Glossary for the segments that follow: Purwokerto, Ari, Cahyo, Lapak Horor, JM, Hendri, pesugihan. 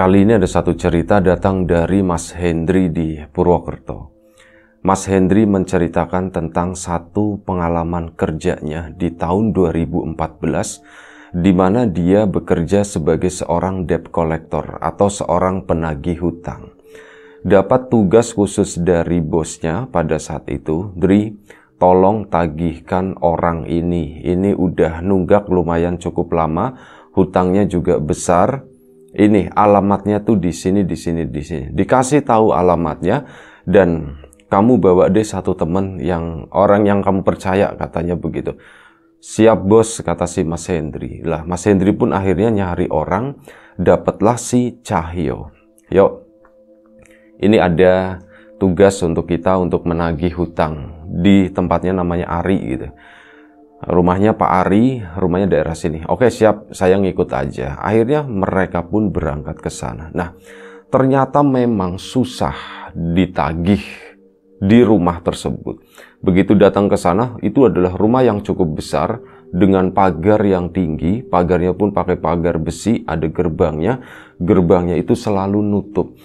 Kali ini ada satu cerita datang dari Mas Hendri di Purwokerto. Mas Hendri menceritakan tentang satu pengalaman kerjanya di tahun 2014, di mana dia bekerja sebagai seorang debt collector atau seorang penagih hutang. Dapat tugas khusus dari bosnya pada saat itu, "Dri, tolong tagihkan orang ini udah nunggak lumayan cukup lama, hutangnya juga besar. Ini alamatnya tuh di sini. Dikasih tahu alamatnya, dan kamu bawa deh satu temen yang orang yang kamu percaya," katanya begitu. "Siap bos," kata si Mas Hendri. Lah, Mas Hendri pun akhirnya nyari orang, dapatlah si Cahyo. "Yuk, ini ada tugas untuk kita untuk menagih hutang di tempatnya namanya Ari gitu. Rumahnya Pak Ari, rumahnya daerah sini. Oke siap, saya ngikut aja." Akhirnya mereka pun berangkat ke sana. Nah, ternyata memang susah ditagih di rumah tersebut. Begitu datang ke sana, itu adalah rumah yang cukup besar dengan pagar yang tinggi. Pagarnya pun pakai pagar besi, ada gerbangnya. Gerbangnya itu selalu nutup.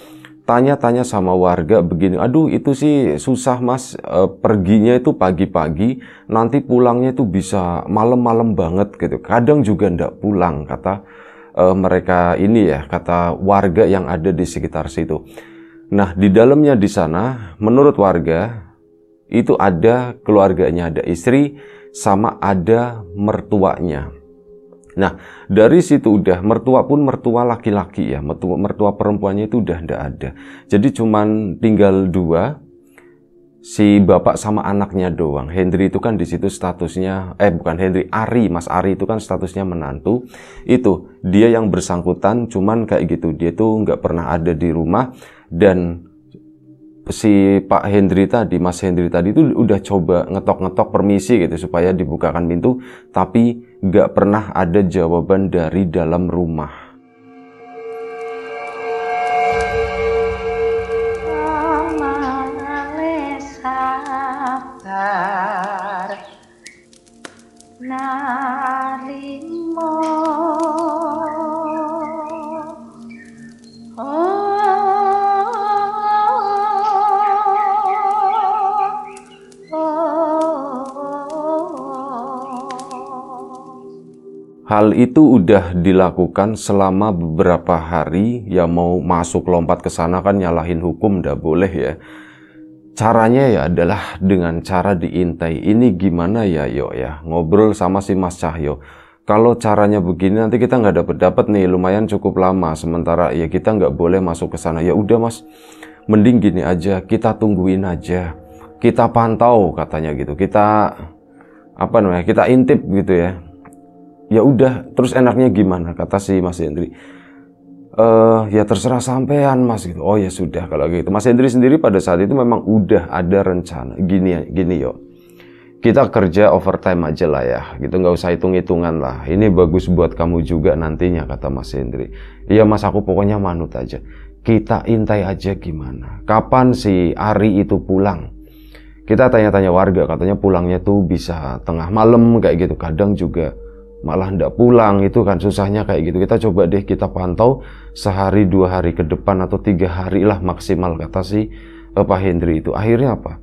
Tanya-tanya sama warga begini, "Aduh, itu sih susah mas, perginya itu pagi-pagi, nanti pulangnya itu bisa malam-malam banget gitu. Kadang juga ndak pulang," kata mereka ini ya, kata warga yang ada di sekitar situ. Nah, di dalamnya di sana, menurut warga, itu ada keluarganya, ada istri, sama ada mertuanya. Nah, dari situ udah, mertua pun mertua laki-laki ya, mertua perempuannya itu udah ndak ada. Jadi cuman tinggal dua, si bapak sama anaknya doang. Hendri itu kan di situ statusnya, bukan Hendri, Ari, Mas Ari itu kan statusnya menantu. Itu, dia yang bersangkutan, cuman kayak gitu, dia tuh nggak pernah ada di rumah. Dan si Pak Hendri tadi, Mas Hendri tadi itu udah coba ngetok-ngetok permisi gitu supaya dibukakan pintu, tapi gak pernah ada jawaban dari dalam rumah. Hal itu udah dilakukan selama beberapa hari, ya mau masuk lompat ke sana kan nyalahin hukum, ndak boleh ya. Caranya ya adalah dengan cara diintai. "Ini gimana ya yo ya," ngobrol sama si Mas Cahyo. "Kalau caranya begini nanti kita nggak dapet nih, lumayan cukup lama. Sementara ya kita nggak boleh masuk ke sana." "Ya udah mas, mending gini aja, kita tungguin aja. Kita pantau," katanya gitu. Kita intip gitu ya. "Ya udah, terus enaknya gimana?" kata si Mas Hendri. "Ya terserah sampean mas," gitu. "Oh ya sudah kalau gitu." Mas Hendri sendiri pada saat itu memang udah ada rencana. Gini yo, kita kerja overtime aja lah ya, gitu, nggak usah hitung-hitungan lah. Ini bagus buat kamu juga nantinya," kata Mas Hendri. "Iya mas, aku pokoknya manut aja. Kita intai aja gimana. Kapan si Ari itu pulang? Kita tanya-tanya warga, katanya pulangnya tuh bisa tengah malam kayak gitu. Kadang juga malah ndak pulang, itu kan susahnya kayak gitu. Kita coba deh, kita pantau sehari dua hari ke depan atau 3 hari lah maksimal," kata si Pak Hendri itu. Akhirnya apa?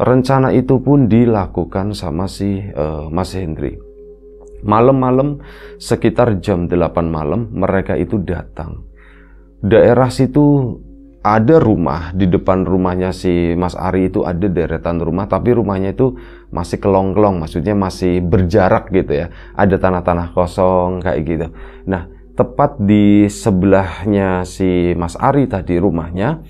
Rencana itu pun dilakukan sama si Mas Hendri. Malam-malam sekitar jam 8 malam mereka itu datang. Daerah situ ada rumah, di depan rumahnya si Mas Ari itu ada deretan rumah, tapi rumahnya itu masih kelong-kelong, maksudnya masih berjarak gitu ya. Ada tanah-tanah kosong kayak gitu. Nah, tepat di sebelahnya si Mas Ari tadi rumahnya,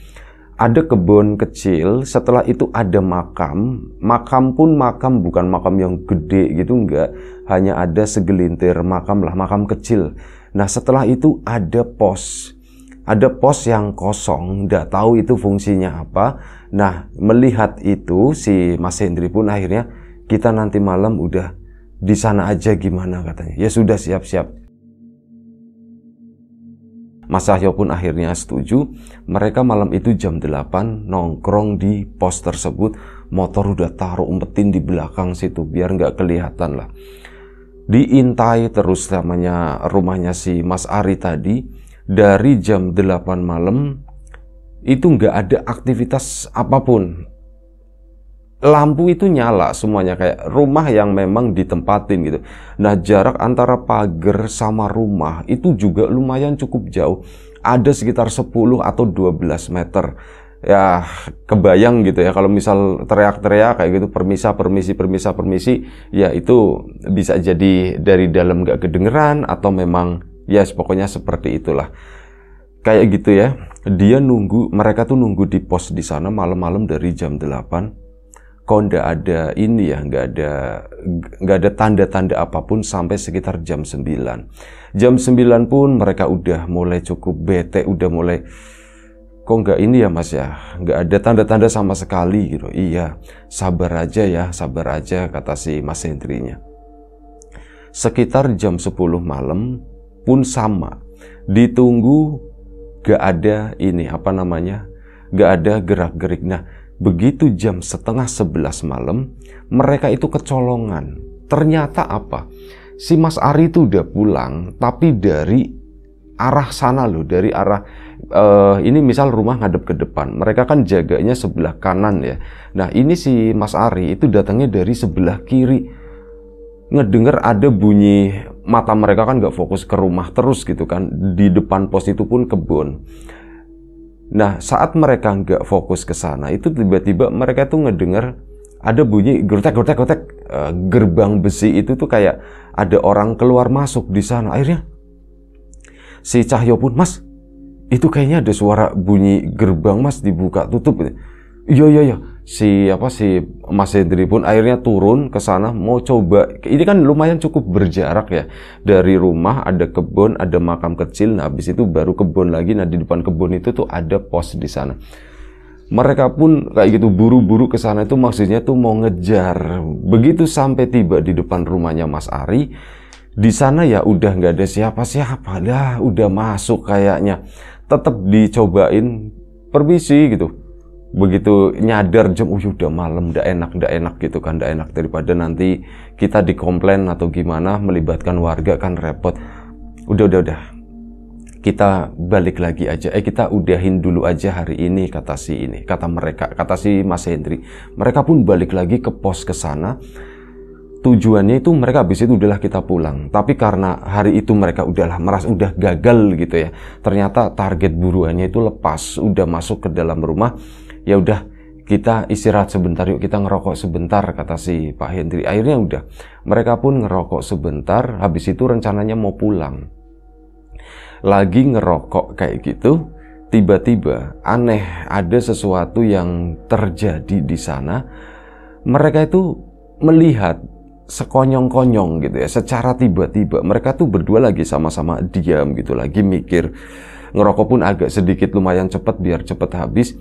ada kebun kecil, setelah itu ada makam. Makam pun makam, bukan makam yang gede gitu, enggak. Hanya ada segelintir makam lah, makam kecil. Nah, setelah itu ada pos. Ada pos yang kosong, nggak tahu itu fungsinya apa. Nah, melihat itu si Mas Hendri pun akhirnya, "Kita nanti malam udah di sana aja gimana," katanya. "Ya sudah, siap-siap." Mas Cahyo pun akhirnya setuju. Mereka malam itu jam 8 nongkrong di pos tersebut. Motor udah taruh umpetin di belakang situ biar nggak kelihatan lah. Diintai terus namanya rumahnya si Mas Ari tadi. dari jam 8 malam itu nggak ada aktivitas apapun. Lampu itu nyala semuanya, kayak rumah yang memang ditempatin gitu. Nah, jarak antara pagar sama rumah itu juga lumayan cukup jauh. Ada sekitar 10 atau 12 meter. Ya, kebayang gitu ya kalau misal teriak-teriak kayak gitu, permisa, permisi, permisa, permisi. Ya, itu bisa jadi dari dalam nggak kedengeran atau memang ya pokoknya seperti itulah. Kayak gitu ya. Dia nunggu, mereka tuh nunggu di pos di sana malam-malam dari jam 8. Kok nggak ada ini ya, nggak ada tanda-tanda apapun sampai sekitar jam 9. Jam 9 pun mereka udah mulai cukup bete, udah mulai, kok nggak ini ya mas ya, nggak ada tanda-tanda sama sekali gitu. Iya, sabar aja ya, sabar aja, kata si Mas Hendrinya. Sekitar jam 10 malam pun sama, ditunggu nggak ada ini, apa namanya, nggak ada gerak-gerik. Nah, begitu jam 10:30 malam, mereka itu kecolongan. Ternyata apa? Si Mas Ari itu udah pulang, tapi dari arah sana loh, dari arah ini misal rumah ngadep ke depan. Mereka kan jaganya sebelah kanan ya. Nah, ini si Mas Ari itu datangnya dari sebelah kiri. Ngedenger ada bunyi, mata mereka kan nggak fokus ke rumah terus gitu kan. Di depan pos itu pun kebun. Nah, saat mereka nggak fokus ke sana, itu tiba-tiba mereka tuh ngedenger ada bunyi gertek. Gerbang besi itu tuh kayak ada orang keluar masuk di sana. Akhirnya si Cahyo pun, mas, itu kayaknya ada suara bunyi gerbang mas, dibuka tutup. Iya. Si Mas Hendri pun akhirnya turun ke sana mau coba. Ini kan lumayan cukup berjarak ya. Dari rumah ada kebun, ada makam kecil. Nah, habis itu baru kebun lagi. Nah, di depan kebun itu tuh ada pos di sana. Mereka pun kayak gitu buru-buru ke sana itu, maksudnya tuh mau ngejar. Begitu sampai tiba di depan rumahnya Mas Ari, di sana ya udah nggak ada siapa-siapa lah, udah masuk kayaknya. Tetap dicobain permisi gitu. Begitu nyadar jam, udah malam, ndak enak gitu kan, ndak enak, daripada nanti kita dikomplain atau gimana, melibatkan warga kan repot. Udah. Kita balik lagi aja. Kita udahin dulu aja hari ini, kata si Mas Hendri. Mereka pun balik lagi ke pos ke sana. Tujuannya itu mereka habis itu udahlah kita pulang. Tapi karena hari itu mereka udahlah merasa udah gagal gitu ya. Ternyata target buruannya itu lepas, udah masuk ke dalam rumah. Ya udah, kita istirahat sebentar yuk, kita ngerokok sebentar, kata si Pak Hendri. Akhirnya udah, mereka pun ngerokok sebentar. Habis itu rencananya mau pulang. Lagi ngerokok kayak gitu, tiba-tiba aneh, ada sesuatu yang terjadi di sana. Mereka itu melihat sekonyong-konyong gitu ya, secara tiba-tiba. Mereka tuh berdua lagi sama-sama diam gitu, lagi mikir. Ngerokok pun agak sedikit lumayan cepat biar cepat habis.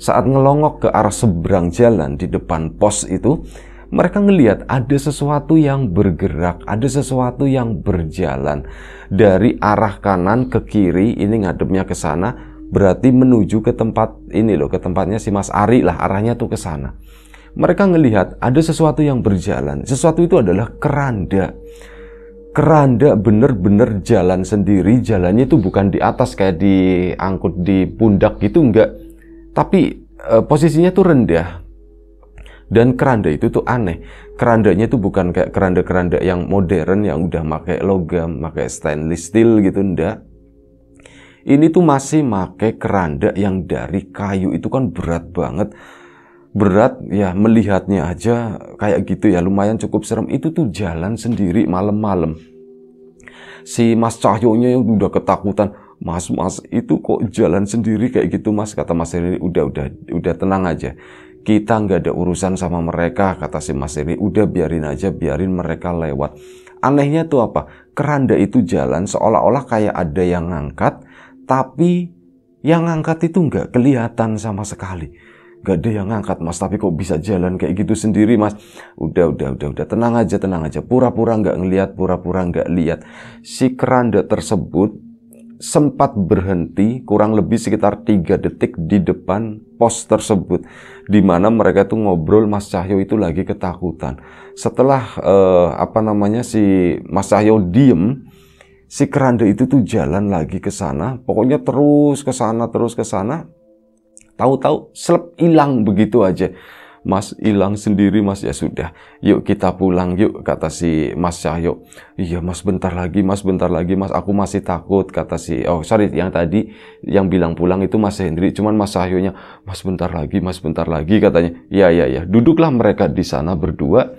Saat ngelongok ke arah seberang jalan di depan pos itu, mereka ngelihat ada sesuatu yang bergerak, ada sesuatu yang berjalan dari arah kanan ke kiri, ini ngadepnya ke sana, berarti menuju ke tempat ini loh, ke tempatnya si Mas Ari lah, arahnya tuh ke sana. Mereka ngelihat ada sesuatu yang berjalan. Sesuatu itu adalah keranda. Keranda bener-bener jalan sendiri. Jalannya itu bukan di atas kayak diangkut di pundak gitu, enggak. Tapi posisinya tuh rendah. Dan keranda itu tuh aneh. Kerandanya itu bukan kayak keranda-keranda yang modern yang udah pakai logam, pakai stainless steel gitu, enggak. Ini tuh masih pakai keranda yang dari kayu. Itu kan berat banget. Berat ya, melihatnya aja kayak gitu ya, lumayan cukup serem. Itu tuh jalan sendiri malam-malam. Si Mas Cahyonya yang udah ketakutan, mas itu kok jalan sendiri kayak gitu mas, kata Mas Hendri. Udah tenang aja, kita nggak ada urusan sama mereka, kata si Mas Hendri. Udah biarin aja, biarin mereka lewat. Anehnya tuh apa, keranda itu jalan seolah-olah kayak ada yang ngangkat, tapi yang ngangkat itu nggak kelihatan sama sekali. Gak ada yang ngangkat mas, tapi kok bisa jalan kayak gitu sendiri mas. Udah, tenang aja. Pura-pura nggak ngelihat, pura-pura nggak lihat. Si keranda tersebut sempat berhenti kurang lebih sekitar 3 detik di depan pos tersebut, di mana mereka tuh ngobrol. Mas Cahyo itu lagi ketakutan. Setelah si Mas Cahyo diem, si keranda itu tuh jalan lagi ke sana, pokoknya terus ke sana. Tahu-tahu selep hilang begitu aja. Mas hilang sendiri, Mas. Ya sudah, yuk kita pulang yuk, kata si Mas Cahyo. Iya Mas, bentar lagi Mas, aku masih takut, kata si, oh sorry, yang tadi yang bilang pulang itu Mas Hendri, cuman Mas Cahyonya, Mas bentar lagi katanya. Iya, duduklah mereka di sana berdua.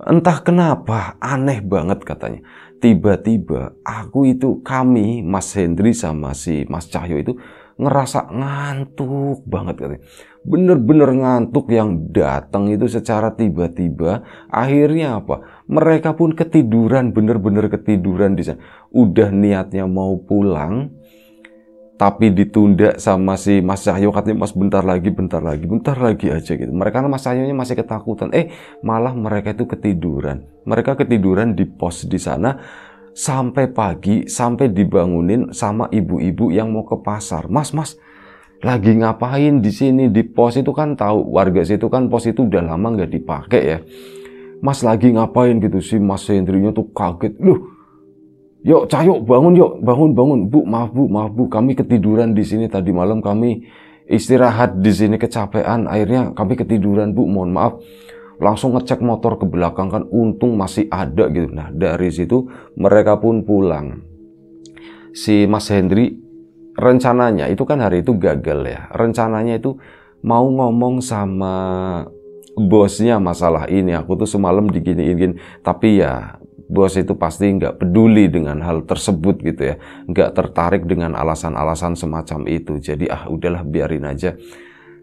Entah kenapa aneh banget katanya, tiba-tiba kami Mas Hendri sama si Mas Cahyo itu ngerasa ngantuk banget katanya. Bener-bener ngantuk yang datang itu secara tiba-tiba. Akhirnya apa? Mereka pun ketiduran, bener-bener ketiduran di sana. Udah niatnya mau pulang, tapi ditunda sama si Mas Cahyo, katanya Mas bentar lagi aja gitu. Mereka, Mas Cahyonya masih ketakutan. Malah mereka itu ketiduran. Mereka ketiduran di pos di sana sampai pagi, sampai dibangunin sama ibu-ibu yang mau ke pasar. Mas, lagi ngapain di sini di pos itu? Kan tahu warga situ kan pos itu udah lama nggak dipakai ya. Mas lagi ngapain gitu? Si Mas Hendrinya tuh kaget. Loh, yuk Cahyo bangun, yuk bangun. Bu maaf bu, kami ketiduran di sini, tadi malam kami istirahat di sini kecapean, akhirnya kami ketiduran Bu, mohon maaf. Langsung ngecek motor ke belakang, kan untung masih ada gitu. Nah dari situ mereka pun pulang. Si Mas Hendri rencananya itu kan hari itu gagal ya. Rencananya itu mau ngomong sama bosnya masalah ini. Aku tuh semalam diginiin, tapi ya bos itu pasti nggak peduli dengan hal tersebut gitu ya. Nggak tertarik dengan alasan-alasan semacam itu. Jadi udahlah biarin aja.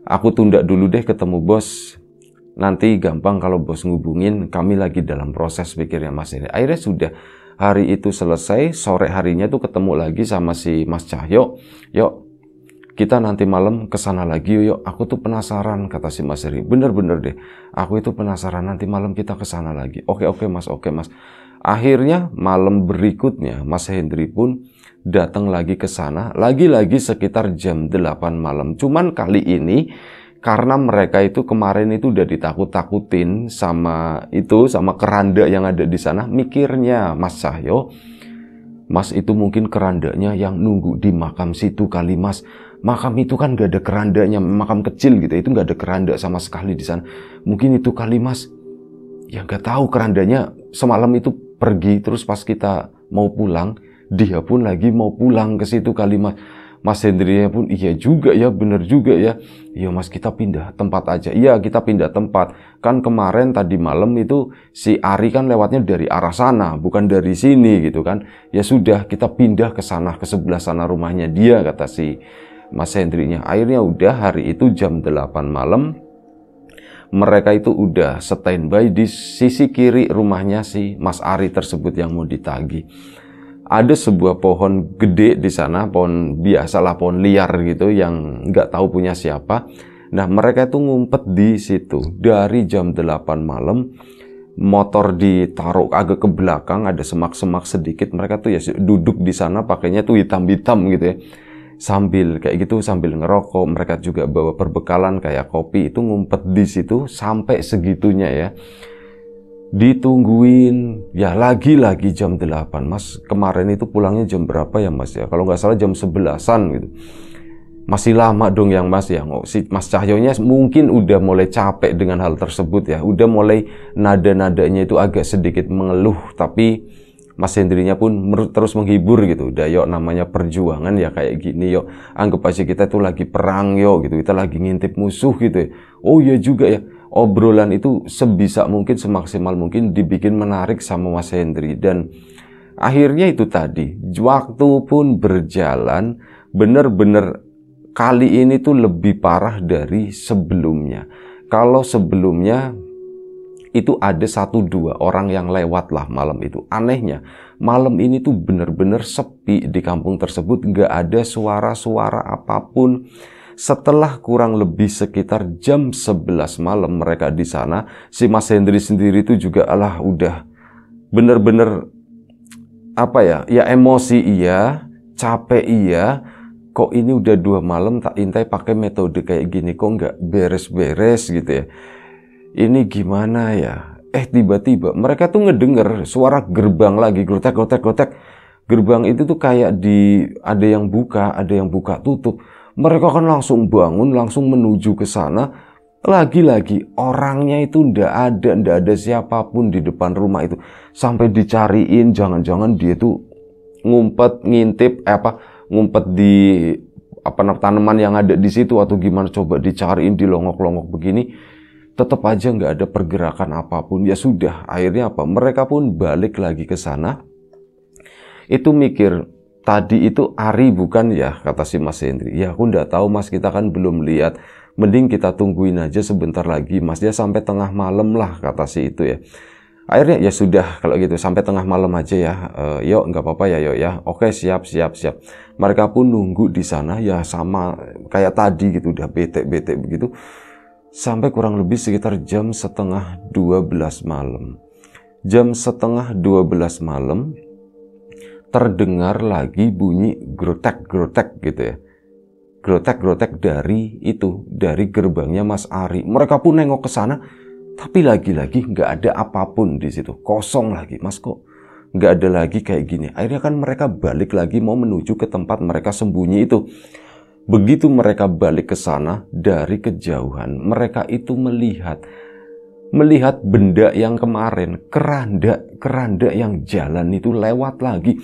Aku tunda dulu deh ketemu bos. Nanti gampang kalau bos ngubungin, kami lagi dalam proses, pikirnya Mas ini. Akhirnya sudah, hari itu selesai, sore harinya tuh ketemu lagi sama si Mas Cahyo. Yuk, kita nanti malam kesana lagi yuk, aku tuh penasaran, kata si Mas Eri. Bener-bener deh, aku itu penasaran, nanti malam kita kesana lagi. Oke mas. Akhirnya malam berikutnya Mas Hendri pun datang lagi ke sana, lagi-lagi sekitar jam 8 malam. Cuman kali ini, karena mereka itu kemarin itu udah ditakut-takutin sama keranda yang ada di sana. Mikirnya Mas Cahyo, Mas itu mungkin kerandanya yang nunggu di makam situ kali Mas. Makam itu kan gak ada kerandanya, makam kecil gitu, itu gak ada keranda sama sekali di sana. Mungkin itu kali Mas. Ya gak tahu, kerandanya semalam itu pergi, terus pas kita mau pulang, dia pun lagi mau pulang ke situ kali Mas. Mas Hendri pun, iya juga ya, bener juga ya. Iya Mas, kita pindah tempat aja. Iya kita pindah tempat. Kan kemarin tadi malam itu si Ari kan lewatnya dari arah sana, bukan dari sini gitu kan. Ya sudah, kita pindah ke sana, ke sebelah sana rumahnya dia, kata si Mas Hendrinya. Akhirnya udah, hari itu jam 8 malam mereka itu udah standby di sisi kiri rumahnya si Mas Ari tersebut yang mau ditagih. Ada sebuah pohon gede di sana, pohon biasalah, pohon liar gitu yang nggak tahu punya siapa. Nah mereka itu ngumpet di situ dari jam 8 malam. Motor ditaruh agak ke belakang, ada semak-semak sedikit. Mereka tuh ya duduk di sana, pakainya tuh hitam-hitam gitu ya. Sambil kayak gitu, sambil ngerokok. Mereka juga bawa perbekalan kayak kopi. Itu ngumpet di situ sampai segitunya ya. Ditungguin ya, lagi-lagi jam 8. Mas kemarin itu pulangnya jam berapa ya Mas ya? Kalau nggak salah jam 11-an gitu. Masih lama dong yang Mas ya. Si Mas Cahyonya mungkin udah mulai capek dengan hal tersebut ya. Udah mulai nada-nadanya itu agak sedikit mengeluh, tapi Mas Hendrinya pun terus menghibur gitu. Udah yuk, namanya perjuangan ya kayak gini yuk. Anggap aja kita tuh lagi perang yuk gitu. Kita lagi ngintip musuh gitu ya. Oh iya juga ya. Obrolan itu sebisa mungkin, semaksimal mungkin dibikin menarik sama Mas Hendri. Dan akhirnya itu tadi, waktu pun berjalan, bener-bener kali ini tuh lebih parah dari sebelumnya. Kalau sebelumnya itu ada 1-2 orang yang lewat lah malam itu. Anehnya malam ini tuh bener-bener sepi di kampung tersebut, nggak ada suara-suara apapun. Setelah kurang lebih sekitar jam 11 malam mereka di sana, si Mas Hendri sendiri itu juga udah bener-bener emosi iya, capek iya. Kok ini udah 2 malam tak intai pakai metode kayak gini, kok nggak beres-beres gitu ya. Ini gimana ya? Tiba-tiba mereka tuh ngedenger suara gerbang lagi, gotek. Gerbang itu tuh kayak di ada yang buka tutup. Mereka kan langsung bangun, langsung menuju ke sana. Lagi-lagi orangnya itu ndak ada siapapun di depan rumah itu. Sampai dicariin, jangan-jangan dia tuh ngumpet, ngintip ngumpet di tanaman yang ada di situ atau gimana, coba dicariin di longok-longok begini. Tetap aja nggak ada pergerakan apapun. Ya sudah, akhirnya mereka pun balik lagi ke sana. Itu mikir, tadi itu Ari bukan ya, kata si Mas Hendri. Ya aku nggak tahu Mas, kita kan belum lihat. Mending kita tungguin aja sebentar lagi Mas, dia sampai tengah malam lah, kata si itu ya. Akhirnya ya sudah kalau gitu, sampai tengah malam aja ya. Yuk, nggak apa-apa ya, yuk ya. Oke, siap. Mereka pun nunggu di sana ya, sama kayak tadi gitu, udah bete begitu. Sampai kurang lebih sekitar jam setengah 12 malam. Jam setengah 12 malam terdengar lagi bunyi grotek gitu ya. Grotek dari itu, dari gerbangnya Mas Ari. Mereka pun nengok ke sana, tapi lagi-lagi nggak ada apapun di situ. Kosong lagi, Mas, kok nggak ada lagi kayak gini. Akhirnya kan mereka balik lagi mau menuju ke tempat mereka sembunyi itu. Begitu mereka balik ke sana, dari kejauhan mereka itu melihat benda yang kemarin, keranda yang jalan itu lewat lagi.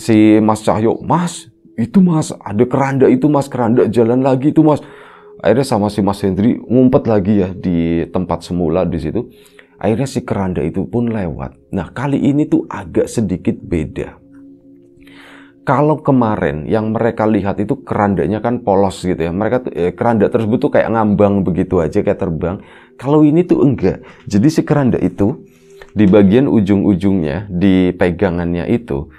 Si Mas Cahyo, Mas, itu Mas, ada keranda itu Mas, keranda jalan lagi itu Mas. Akhirnya sama si Mas Hendri ngumpet lagi ya di tempat semula di situ. Akhirnya si keranda itu pun lewat. Nah, kali ini tuh agak sedikit beda. Kalau kemarin yang mereka lihat itu kerandanya kan polos gitu ya. Mereka tuh keranda tersebut tuh kayak ngambang begitu aja, kayak terbang. Kalau ini tuh enggak. Jadi si keranda itu di bagian ujung-ujungnya, di pegangannya itu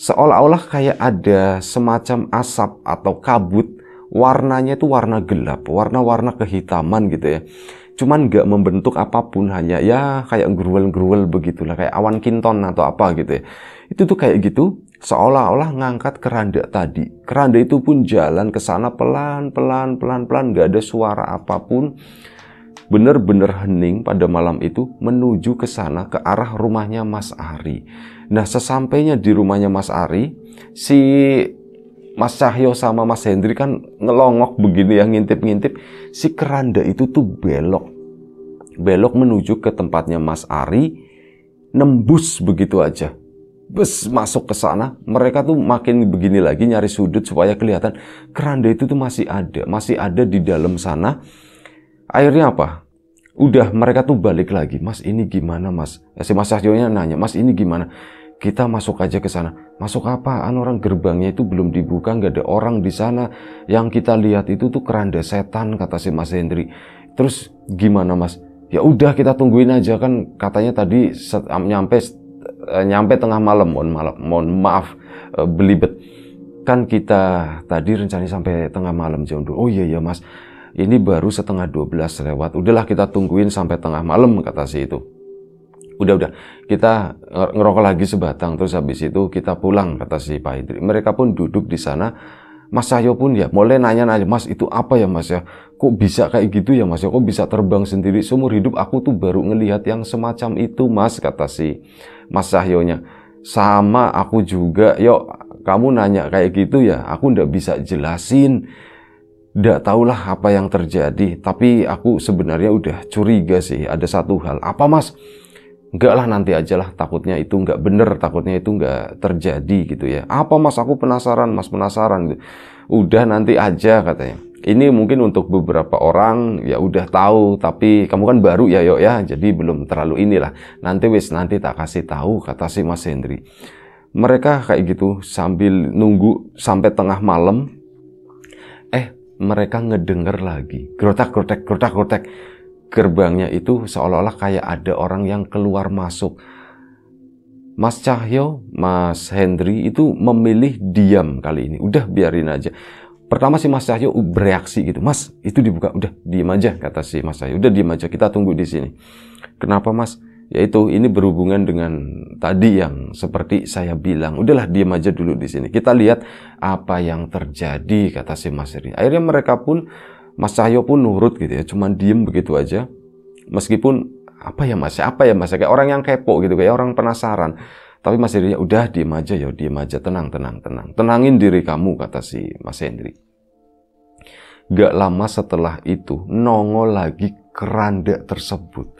seolah-olah kayak ada semacam asap atau kabut. Warnanya itu warna gelap, warna-warna kehitaman gitu ya. Cuman nggak membentuk apapun, hanya ya kayak geruel-geruel begitulah, kayak awan kinton atau apa gitu ya. Itu tuh kayak gitu, seolah-olah ngangkat keranda tadi. Keranda itu pun jalan ke sana pelan-pelan, nggak ada suara apapun. Bener-bener hening pada malam itu, menuju ke sana, ke arah rumahnya Mas Ari. Nah, sesampainya di rumahnya Mas Ari, si Mas Cahyo sama Mas Hendri kan ngelongok begini ya, ngintip-ngintip. Si keranda itu tuh belok menuju ke tempatnya Mas Ari, nembus begitu aja, bus masuk ke sana. Mereka tuh makin begini lagi, nyari sudut supaya kelihatan keranda itu tuh masih ada di dalam sana. Akhirnya udah, mereka tuh balik lagi. Mas, ini gimana Mas? Si Mas Cahyonya nanya, Mas, ini gimana? Kita masuk aja ke sana. Masuk apaan? Orang gerbangnya itu belum dibuka, nggak ada orang di sana. Yang kita lihat itu tuh keranda setan, kata si Mas Hendri. Terus gimana Mas? Ya udah, kita tungguin aja, kan katanya tadi nyampe tengah malam. Mohon maaf belibet. Kan kita tadi rencananya sampai tengah malam jam 2. Oh iya Mas, ini baru setengah 12 lewat. Udahlah, kita tungguin sampai tengah malam, kata si itu. Udah, kita ngerokok lagi sebatang, terus habis itu kita pulang, kata si Pak Hendri. Mereka pun duduk di sana. Mas Cahyo pun ya mulai nanya-nanya, Mas, itu apa ya Mas ya? Kok bisa kayak gitu ya Mas ya? Kok bisa terbang sendiri? Seumur hidup aku tuh baru ngelihat yang semacam itu Mas, kata si Mas Cahyonya. Sama aku juga. Yo, kamu nanya kayak gitu ya, aku ndak bisa jelasin. Nggak tahulah apa yang terjadi, tapi aku sebenarnya udah curiga sih, ada satu hal. Apa Mas? Enggak lah, nanti aja lah, takutnya itu nggak bener, takutnya itu nggak terjadi gitu ya. Apa Mas? Aku penasaran Mas, penasaran. Udah, nanti aja, katanya. Ini mungkin untuk beberapa orang ya udah tahu, tapi kamu kan baru ya Yok ya, jadi belum terlalu inilah. Nanti tak kasih tahu, kata si Mas Hendri. Mereka kayak gitu sambil nunggu sampai tengah malam. Mereka ngedenger lagi grotak. Gerbangnya itu seolah-olah kayak ada orang yang keluar masuk. Mas Cahyo, Mas Hendri itu memilih diam kali ini. Udah, biarin aja. Pertama si Mas Cahyo bereaksi gitu, Mas, itu dibuka. Udah, diem aja, kata si Mas Cahyo. Udah, diem aja, kita tunggu di sini. Kenapa Mas? Ya itu, ini berhubungan dengan tadi yang seperti saya bilang. Udahlah, diam aja dulu di sini. Kita lihat apa yang terjadi, kata si Mas Hendri. Akhirnya mereka pun, Mas Cahyo pun nurut gitu ya. Cuman diem begitu aja. Meskipun, apa ya Mas? Kayak orang yang kepo gitu, kayak orang penasaran. Tapi Mas Hendri, udah diem aja ya, diem aja, tenang. Tenangin diri kamu, kata si Mas Hendri. Gak lama setelah itu, nongol lagi keranda tersebut.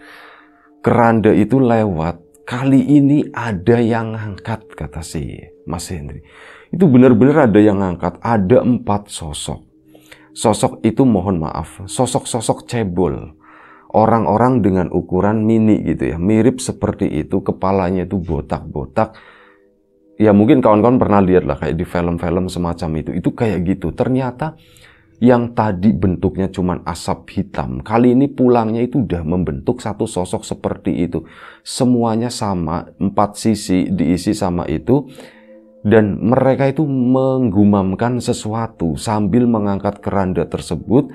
Keranda itu lewat, kali ini ada yang ngangkat, kata si Mas Hendri. Itu benar-benar ada yang ngangkat, ada 4 sosok. Sosok itu mohon maaf, sosok-sosok cebol. Orang-orang dengan ukuran mini gitu ya, mirip seperti itu, kepalanya itu botak-botak. Ya mungkin kawan-kawan pernah lihat lah kayak di film-film semacam itu kayak gitu. Ternyata yang tadi bentuknya cuman asap hitam, kali ini pulangnya itu udah membentuk satu sosok seperti itu. Semuanya sama, 4 sisi diisi sama itu. Dan mereka itu menggumamkan sesuatu sambil mengangkat keranda tersebut.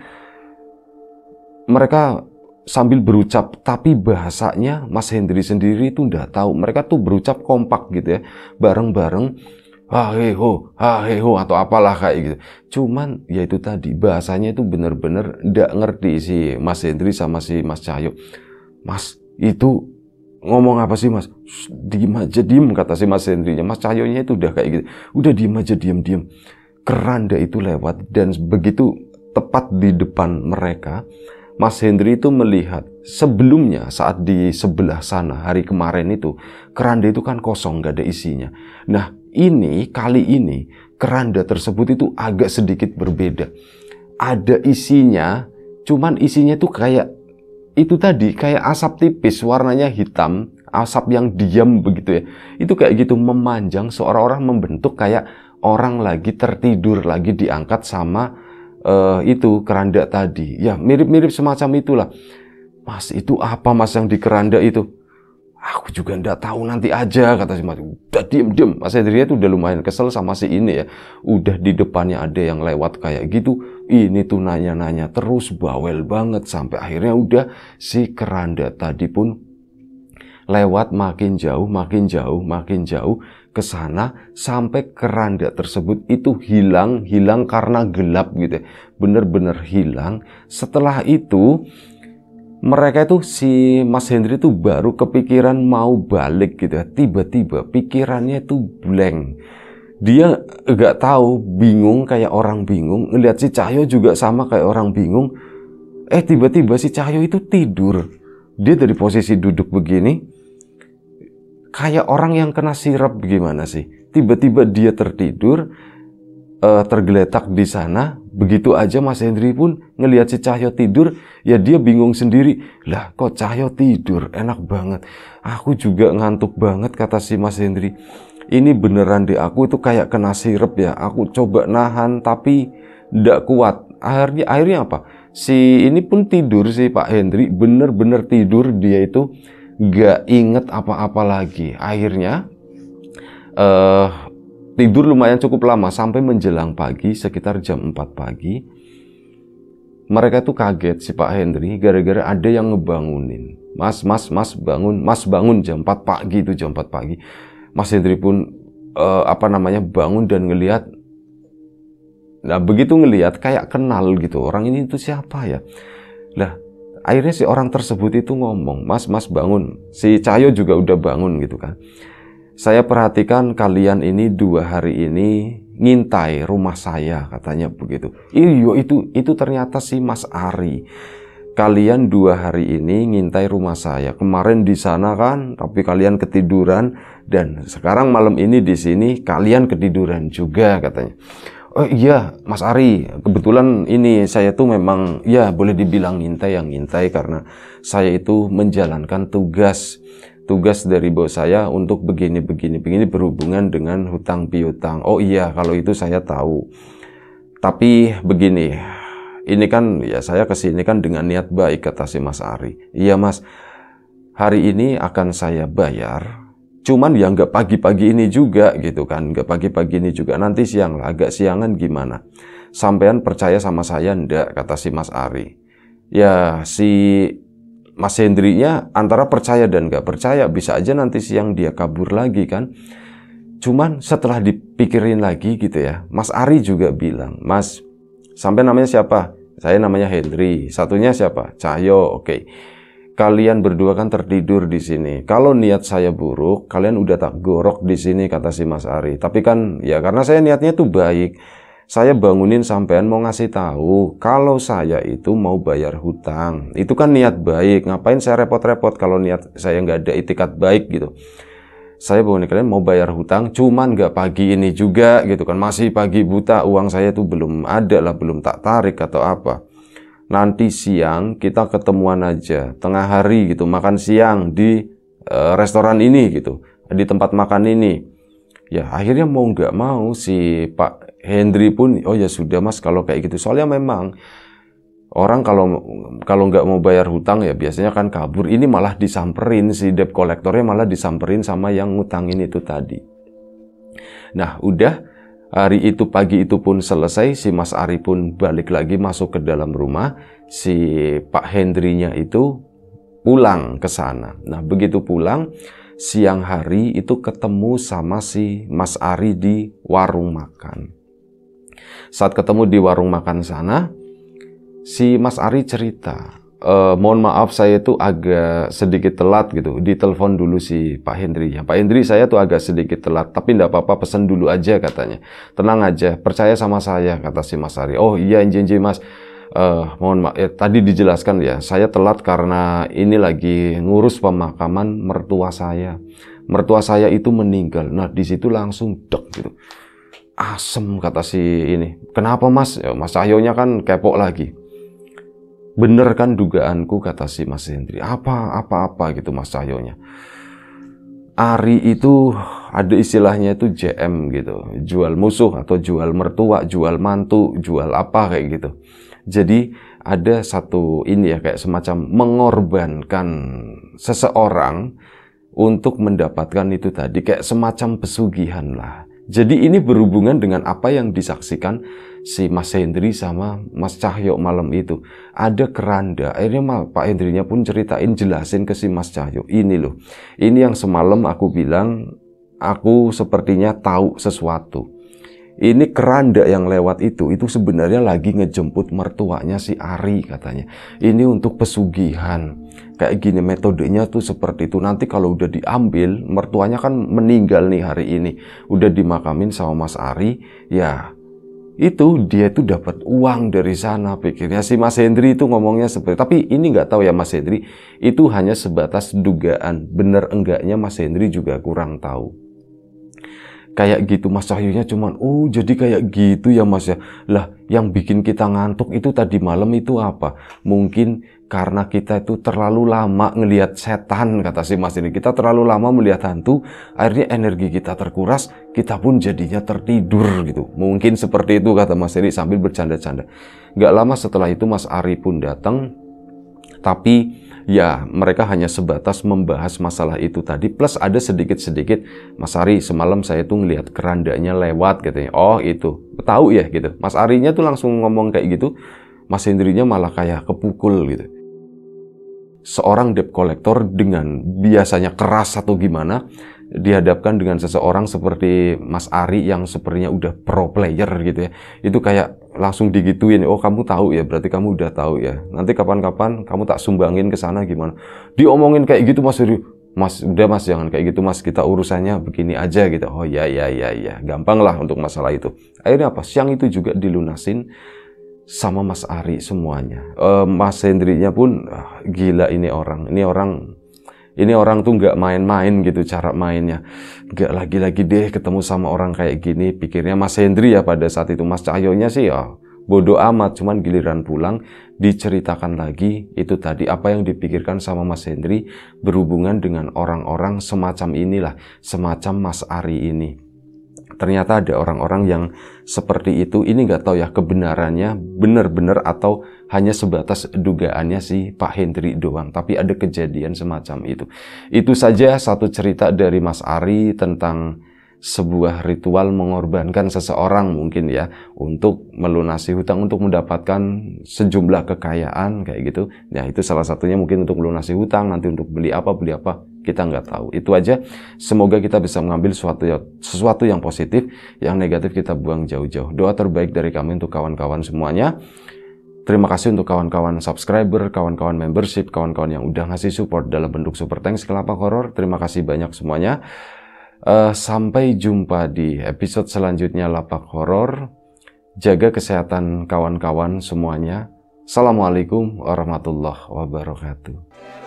Mereka sambil berucap, tapi bahasanya Mas Hendri sendiri itu nggak tahu. Mereka tuh berucap kompak gitu ya, bareng-bareng, ha he ho atau apalah kayak gitu. Cuman ya itu tadi bahasanya itu bener-bener nggak ngerti si Mas Hendri sama si Mas Cahyo. Mas itu ngomong apa sih Mas? Diem aja, diem, kata si Mas Hendrinya. Mas Cahyonya itu udah kayak gitu, udah diem aja, diem. Keranda itu lewat dan begitu tepat di depan mereka. Mas Hendri itu melihat sebelumnya saat di sebelah sana hari kemarin itu keranda itu kan kosong, gak ada isinya. Nah ini kali ini keranda tersebut itu agak sedikit berbeda. Ada isinya, cuman isinya tuh kayak itu tadi, kayak asap tipis warnanya hitam, asap yang diam begitu ya. Itu kayak gitu memanjang seolah-olah membentuk kayak orang lagi tertidur lagi diangkat sama itu keranda tadi ya, mirip-mirip semacam itulah. Mas itu apa Mas yang di keranda itu? Aku juga ndak tahu, nanti aja, kata si Mas. Udah diem. Mas Hendri itu udah lumayan kesel sama si ini ya, udah di depannya ada yang lewat kayak gitu, ini tuh nanya-nanya terus, bawel banget. Sampai akhirnya udah si keranda tadi pun lewat makin jauh ke sana sampai keranda tersebut itu hilang karena gelap gitu ya. Bener-bener hilang. Setelah itu mereka itu si Mas Hendri itu baru kepikiran mau balik gitu ya. Tiba-tiba pikirannya itu blank. Dia gak tahu, bingung kayak orang bingung. Ngeliat si Cahyo juga sama kayak orang bingung. Tiba-tiba si Cahyo itu tidur. Dia dari posisi duduk begini kayak orang yang kena sirap gimana sih? Tiba-tiba dia tertidur, tergeletak di sana. Begitu aja Mas Hendri pun ngelihat si Cahyo tidur, ya dia bingung sendiri. Lah kok Cahyo tidur? Enak banget. Aku juga ngantuk banget, kata si Mas Hendri. Ini beneran deh, aku itu kayak kena sirap ya. Aku coba nahan tapi ndak kuat. Akhirnya apa? Si ini pun tidur, si Pak Hendri bener-bener tidur, dia itu gak inget apa-apa lagi. Akhirnya tidur lumayan cukup lama sampai menjelang pagi, sekitar jam 4 pagi. Mereka tuh kaget si Pak Hendri gara-gara ada yang ngebangunin. Mas bangun, Mas bangun, jam 4 pagi itu, jam 4 pagi. Mas Hendri pun bangun dan ngelihat. Nah begitu ngelihat kayak kenal gitu, orang ini itu siapa ya? Lah akhirnya si orang tersebut itu ngomong, mas bangun. Si Cahyo juga udah bangun gitu kan. Saya perhatikan kalian ini 2 hari ini ngintai rumah saya, katanya begitu. Iyo itu ternyata si Mas Ari. Kalian 2 hari ini ngintai rumah saya. Kemarin di sana kan, tapi kalian ketiduran. Dan sekarang malam ini di sini kalian ketiduran juga, katanya. Oh iya Mas Ari, kebetulan ini saya tuh memang ya boleh dibilang ngintai karena saya itu menjalankan tugas dari bos saya untuk begini berhubungan dengan hutang piutang. Oh iya kalau itu saya tahu, tapi begini, ini kan ya saya kesini kan dengan niat baik, kata si Mas Ari. Iya Mas, hari ini akan saya bayar. Cuman ya nggak pagi-pagi ini juga gitu kan. Nggak pagi-pagi ini juga, nanti siang lah, agak siangan gimana. Sampean percaya sama saya ndak, kata si Mas Ari. Ya si Mas Hendrinya antara percaya dan nggak percaya, bisa aja nanti siang dia kabur lagi kan. Cuman setelah dipikirin lagi gitu ya, Mas Ari juga bilang, Mas, sampean namanya siapa? Saya namanya Hendri. Satunya siapa? Cahyo, oke. kalian berdua kan tertidur di sini. Kalau niat saya buruk, kalian udah tak gorok di sini, kata si Mas Ari. Tapi kan ya karena saya niatnya tuh baik. Saya bangunin sampean mau ngasih tahu kalau saya itu mau bayar hutang. Itu kan niat baik. Ngapain saya repot-repot kalau niat saya nggak ada itikad baik gitu. Saya bangunin kalian mau bayar hutang, cuman nggak pagi ini juga gitu kan. Masih pagi buta, uang saya tuh belum ada lah, belum tak tarik atau apa. Nanti siang kita ketemuan aja, tengah hari gitu, makan siang di restoran ini gitu, di tempat makan ini. Ya akhirnya mau nggak mau si Pak Hendri pun, oh ya sudah Mas kalau kayak gitu. Soalnya memang orang kalau nggak mau bayar hutang ya biasanya kan kabur. Ini malah disamperin, si debt kolektornya malah disamperin sama yang ngutangin itu tadi. Nah udah. Hari itu pagi itu pun selesai, si Mas Ari pun balik lagi masuk ke dalam rumah, si Pak Hendrinya itu pulang ke sana. Nah begitu pulang, siang hari itu ketemu sama si Mas Ari di warung makan. Saat ketemu di warung makan sana, si Mas Ari cerita, mohon maaf saya tuh agak sedikit telat gitu. Ditelepon dulu si Pak Hendri. Ya, Pak Hendri saya tuh agak sedikit telat, tapi enggak apa-apa, pesen dulu aja katanya. Tenang aja, percaya sama saya, kata si Mas Ari. Oh iya njenje Mas, mohon maaf ya, tadi dijelaskan ya, saya telat karena ini lagi ngurus pemakaman mertua saya. Mertua saya itu meninggal. Nah di situ langsung dek gitu. Asem, kata si ini. Kenapa Mas? Ya, Mas Cahyonya kan kepo lagi. Bener kan dugaanku, kata si Mas Hendri. Apa gitu Mas Cahyonya. Ari itu ada istilahnya itu JM gitu, jual musuh atau jual mertua, jual mantu, jual apa kayak gitu. Jadi ada satu ini ya, kayak semacam mengorbankan seseorang untuk mendapatkan itu tadi, kayak semacam pesugihan lah. Jadi ini berhubungan dengan apa yang disaksikan si Mas Hendri sama Mas Cahyo malam itu. Ada keranda. Akhirnya Pak Hendrinya pun ceritain, jelasin ke si Mas Cahyo. Ini loh, ini yang semalam aku bilang, aku sepertinya tahu sesuatu. Ini keranda yang lewat itu sebenarnya lagi ngejemput mertuanya si Ari katanya. Ini untuk pesugihan. Kayak gini metodenya tuh seperti itu. Nanti kalau udah diambil, mertuanya kan meninggal nih hari ini, udah dimakamin sama Mas Ari. Ya itu dia tuh dapat uang dari sana, pikirnya si Mas Hendri itu ngomongnya seperti. Tapi ini nggak tahu ya Mas Hendri, itu hanya sebatas dugaan. Bener enggaknya Mas Hendri juga kurang tahu. Kayak gitu Mas Cahyunya cuman, oh jadi kayak gitu ya Mas ya. Lah yang bikin kita ngantuk itu tadi malam itu apa? Mungkin karena kita itu terlalu lama ngelihat setan, kata si Mas ini. Kita terlalu lama melihat hantu, akhirnya energi kita terkuras, kita pun jadinya tertidur gitu. Mungkin seperti itu, kata Mas Eri sambil bercanda-canda. Gak lama setelah itu Mas Ari pun datang. Tapi ya mereka hanya sebatas membahas masalah itu tadi. Plus ada sedikit-sedikit, Mas Ari semalam saya tuh ngelihat kerandanya lewat katanya. Oh itu, tahu ya gitu. Mas Arinya tuh langsung ngomong kayak gitu. Mas Hendrinya malah kayak kepukul gitu. Seorang debt collector dengan biasanya keras atau gimana, dihadapkan dengan seseorang seperti Mas Ari yang sepertinya udah pro player gitu ya. Itu kayak langsung digituin, oh kamu tahu ya, berarti kamu udah tahu ya. Nanti kapan-kapan kamu tak sumbangin ke sana gimana. Diomongin kayak gitu Mas Ari. Mas udah Mas jangan kayak gitu Mas, kita urusannya begini aja gitu. Oh ya. Gampang lah untuk masalah itu. Akhirnya apa? Siang itu juga dilunasin sama Mas Ari semuanya. Mas Hendrinya pun gila ini orang. Ini orang tuh nggak main-main gitu cara mainnya. Nggak lagi-lagi deh ketemu sama orang kayak gini, pikirnya Mas Hendri ya pada saat itu. Mas Cahyonya sih ya bodoh amat, cuman giliran pulang diceritakan lagi itu tadi apa yang dipikirkan sama Mas Hendri berhubungan dengan orang-orang semacam inilah, semacam Mas Ari ini. Ternyata ada orang-orang yang seperti itu. Ini nggak tahu ya kebenarannya benar-benar atau hanya sebatas dugaannya si Pak Hendri doang. Tapi ada kejadian semacam itu. Itu saja satu cerita dari Mas Ari tentang sebuah ritual mengorbankan seseorang mungkin ya, untuk melunasi hutang, untuk mendapatkan sejumlah kekayaan kayak gitu. Nah itu salah satunya mungkin untuk melunasi hutang, nanti untuk beli apa. Kita nggak tahu. Itu aja. Semoga kita bisa mengambil sesuatu yang positif. Yang negatif kita buang jauh-jauh. Doa terbaik dari kami untuk kawan-kawan semuanya. Terima kasih untuk kawan-kawan subscriber, kawan-kawan membership, kawan-kawan yang udah ngasih support dalam bentuk super thanks Kelapa Horor. Terima kasih banyak semuanya. Sampai jumpa di episode selanjutnya Lapak Horor. Jaga kesehatan kawan-kawan semuanya. Assalamualaikum warahmatullahi wabarakatuh.